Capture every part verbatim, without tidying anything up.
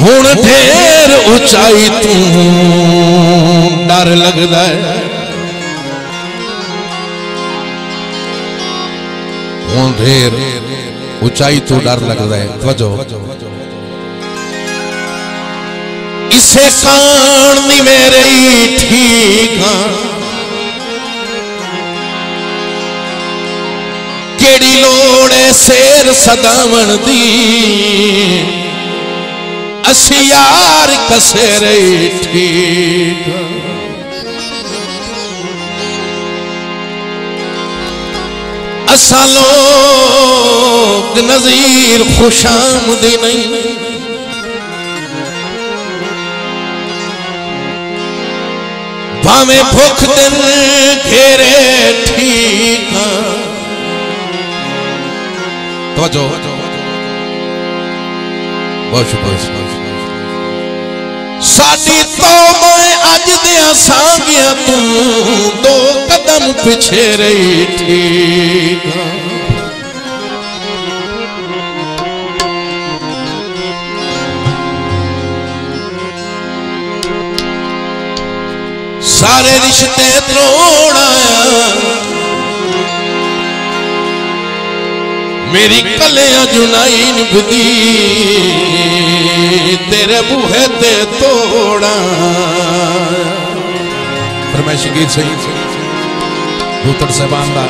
हुण ढेर उचाई तू डर लगदा है, हुण ढेर उचाई तू डर लगदा है। वजो इसे कान नी मेरे ठीक केड़ी लोड़े शेर सदावन दी असी यार कसे रही ठीक। असा लोग नजीर खुशामदी नहीं भावे भुख दिन घेरे ठीक। तो जो बहुत शुक्रिया साड़ी तो मैं अज दिया सांगिया तू दो कदम पिछे रही ठीक। सारे रिश्ते त्रोड़ आया मेरी कलियां जुनाई निभदी तेरे बूहे ते तोड़ा। फरमाइशी गीत सही भूतड़ साहबान दा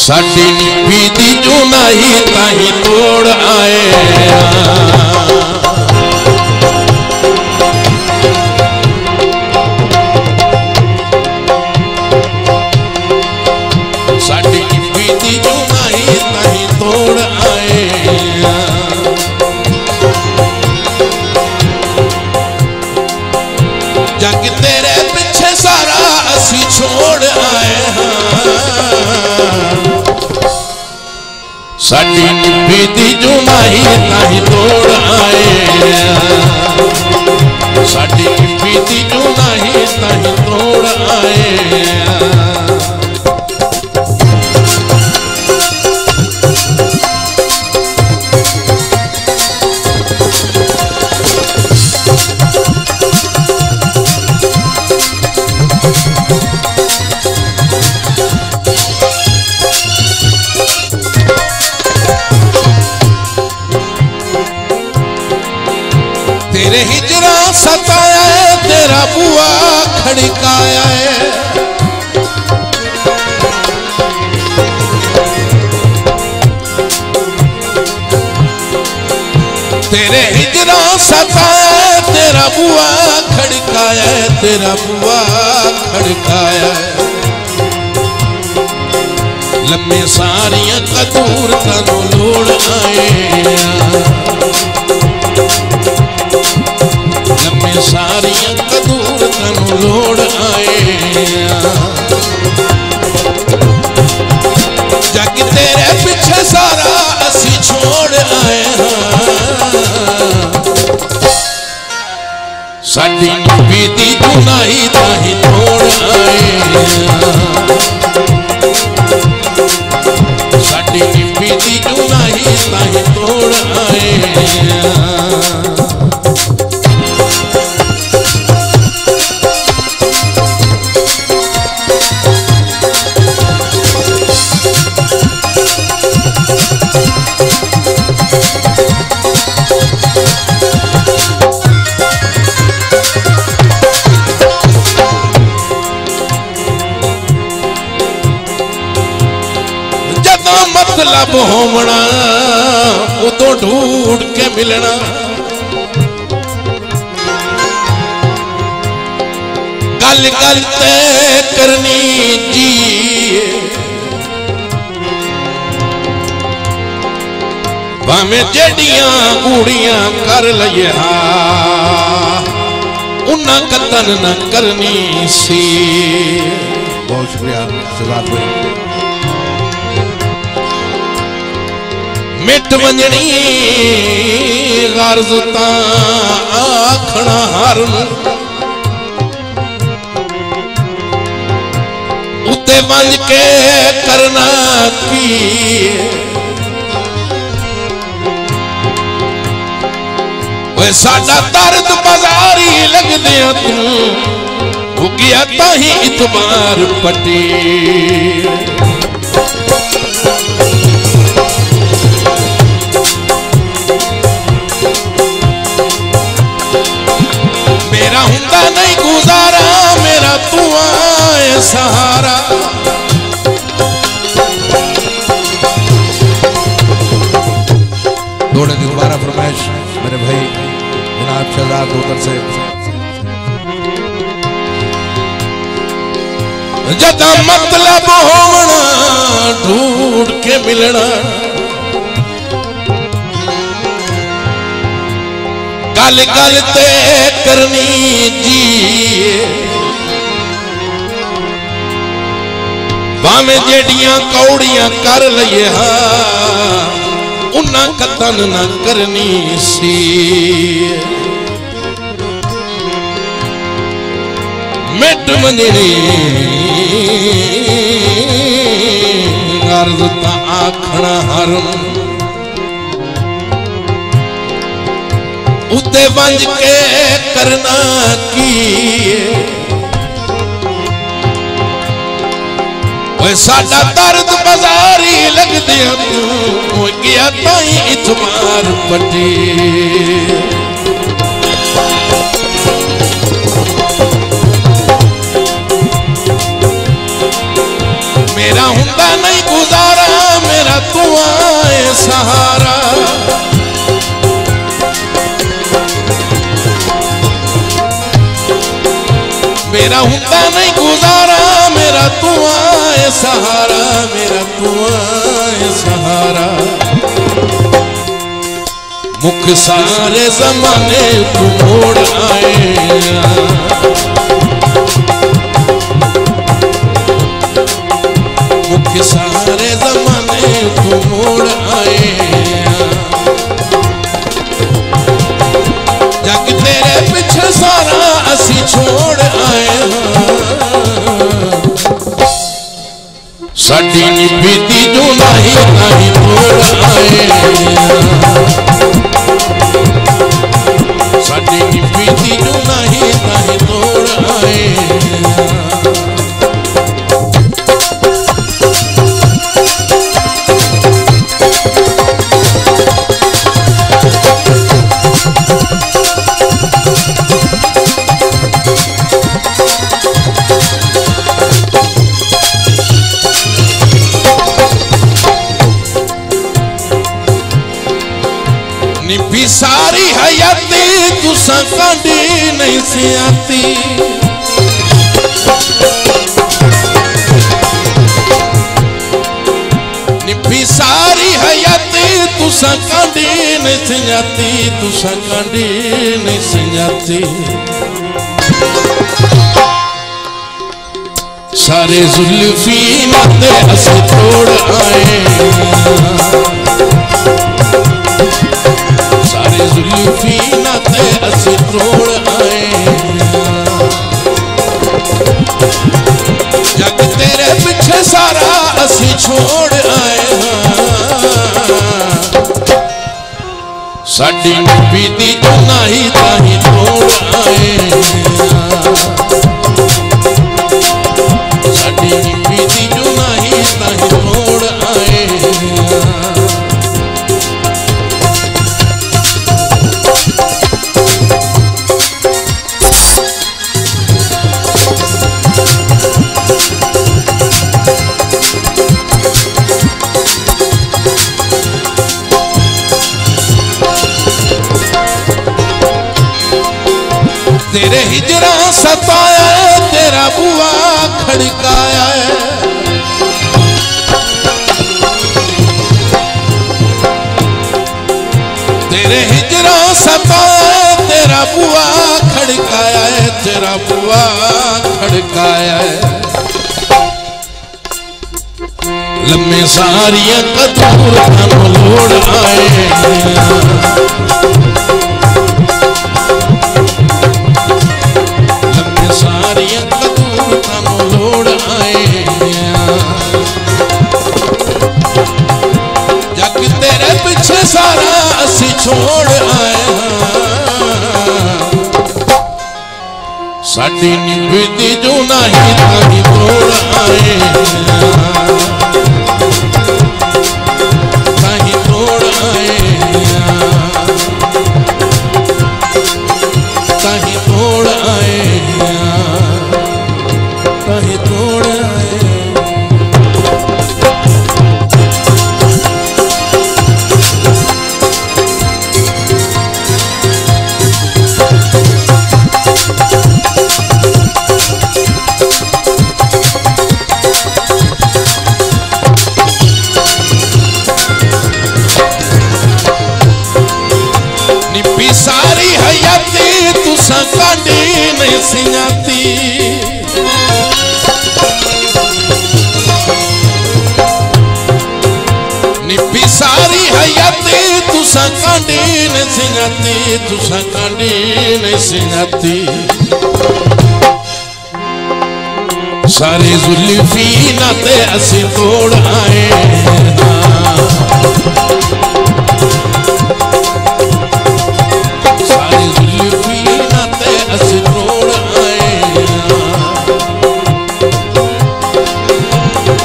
साडी बीती जो नहीं ताही तोड़ आए साडी बीती जो नहीं ताही तोड़ आए, साडी बीती जो नहीं ताही तोड़ आए। तेरे हिजरा सताया है तेरा बुआ खड़काया है, तेरे हिजरा सताया है तेरा बुआ खड़काया है, तेरा बुआ खड़काया है। लम्बे सारियां कदूर तनों लोड़ आए, लम्बे सारियां कदूर तनों लोड़ आए। जग तेरे पीछे सारा असी छोड़ आए, साडी बीती तू नहीं ताही तोड़ आए, साडी बीती तू नहीं ताही तोड़ आए। मतलब होना उदो ढूंढ के मिलना, गल गल ते करनी जी भावे जड़ियां गूड़ियां कर लिया उन्ना कतन न करनी सी। बहुत शुक्रिया। मिट वंजनी गर्ज तां आखना हर उत्ते वंज के करना की वे साडा दर्द बाजारी लगदे तू भुगिया ताही इतबार पटे मेरा हुंदा नहीं गुजारा मेरा तू आए सहारा दौड़े की दोबारा फरमाइश मेरे भाई जनाब शहजाद होकर से जदा मतलब होना ढूंढ के मिलना गल गल ते करनी जी भावे जेडियां कौड़ियां कर लिए हा उन्ना कतन ना करनी सी मिट मनेरी अर्ज ता आखना हरम उते वंज के करना की ओए साडा दर्द बाजारी लगदे तू गया ताई इतबार पटे मेरा हुंदा नहीं गुजारा मेरा तू आए सहारा मेरा हुंदा नहीं गुजारा मेरा तू आए सहारा मेरा तू आए सहारा मुख सारे जमाने तू मोड़ आए मुख सारे जमाने तू मोड़ आए जग तेरे पीछे सारा असी छोड़ आए साडी निभीती जो नहीं नहीं तोड़ाए साडी निभीती जो नहीं नहीं तोड़ाए निभी सारी हयाती तुसा कांडी नहीं सी आती निभी सारी हयाती तुसा कांडी नहीं सी आती तुसा कांडी नहीं सी आती सारे जुल्फी माते अस तोड़ आए सारे जुल्फी नाते असी तोड़ आए जग तेरे पीछे सारा असी छोड़ आए साडी बीती तो नहीं ताही तोड़ आए साडी बीती तो नहीं ताही तोड़ आए तेरे हिजरा सताया तेरा बुआ खड़काया तेरे हिजरा सताया तेरा बुआ खड़काया तेरा बुआ खड़काया लम्मे सारिया कदूर थानू लोड़ आए जग तेरे पीछे सारा असी छोड़ आए साड़ी निभती जो नहीं कभी तोड़ आए निपी सारी हयाती तुसा कांडीन सिंगाती तुसा कांडीन सिंगाती सारे जुल्फी नाते असी तोड़ आए सारे जुल्फी नाते असी तोड़ आए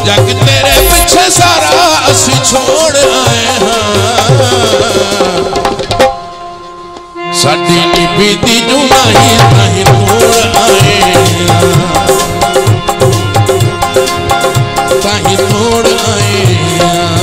जग तेरे पीछे सारा असी छोड़ आए हाँ साड़ी निभती जो नहीं नहीं तोड़ आए ताही तोड़ आए।